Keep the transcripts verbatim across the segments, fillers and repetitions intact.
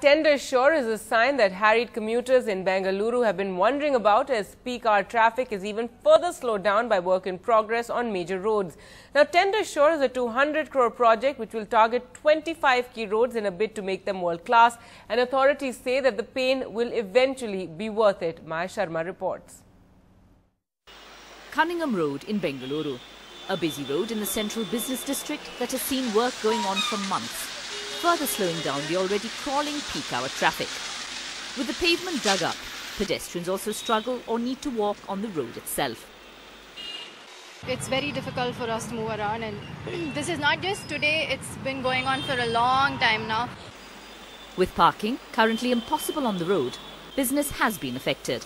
Tender SURE is a sign that harried commuters in Bengaluru have been wondering about, as peak hour traffic is even further slowed down by work in progress on major roads. Now, Tender SURE is a two hundred crore project which will target twenty-five key roads in a bid to make them world class, and authorities say that the pain will eventually be worth it. Maya Sharma reports. Cunningham Road in Bengaluru, a busy road in the central business district that has seen work going on for months, further slowing down the already crawling peak hour traffic. With the pavement dug up, pedestrians also struggle or need to walk on the road itself. It's very difficult for us to move around, and this is not just today, it's been going on for a long time now. With parking currently impossible on the road, business has been affected.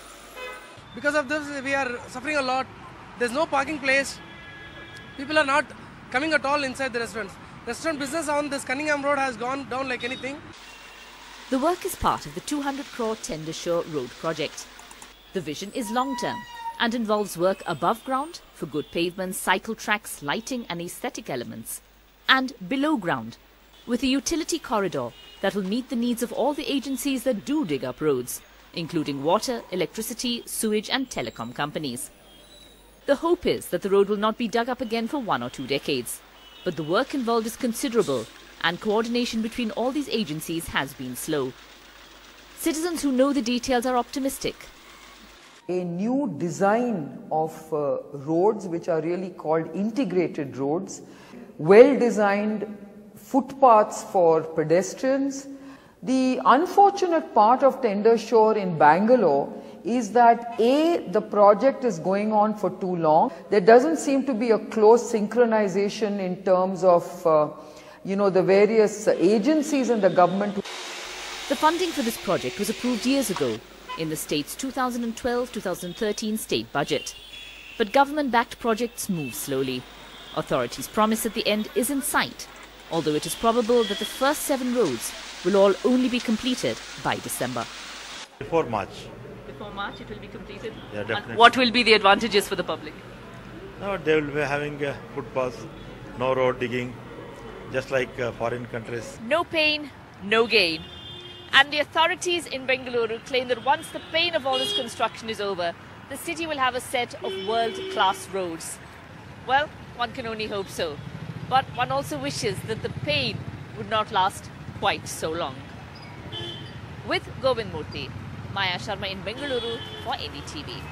Because of this, we are suffering a lot. There's no parking place. People are not coming at all inside the restaurants. Restaurant business on this Cunningham Road has gone down like anything. The work is part of the two hundred crore Tender SURE road project. The vision is long-term and involves work above ground for good pavements, cycle tracks, lighting and aesthetic elements, and below ground with a utility corridor that will meet the needs of all the agencies that do dig up roads, including water, electricity, sewage and telecom companies. The hope is that the road will not be dug up again for one or two decades. But the work involved is considerable, and coordination between all these agencies has been slow. Citizens who know the details are optimistic. A new design of uh, roads, which are really called integrated roads, well-designed footpaths for pedestrians. The unfortunate part of Tender SURE in Bangalore is that A, the project is going on for too long. There doesn't seem to be a close synchronization in terms of, uh, you know, the various agencies and the government. The funding for this project was approved years ago in the state's two thousand twelve to two thousand thirteen state budget. But government-backed projects move slowly. Authorities promise that the end is in sight, although it is probable that the first seven roads will all only be completed by December. Before March. Before March it will be completed? Yeah, definitely. And what will be the advantages for the public? No, they will be having uh, footpaths, no road digging, just like uh, foreign countries. No pain, no gain. And the authorities in Bengaluru claim that once the pain of all this construction is over, the city will have a set of world-class roads. Well, one can only hope so. But one also wishes that the pain would not last quite so long. With Govind Murthy, Maya Sharma in Bengaluru for N D T V.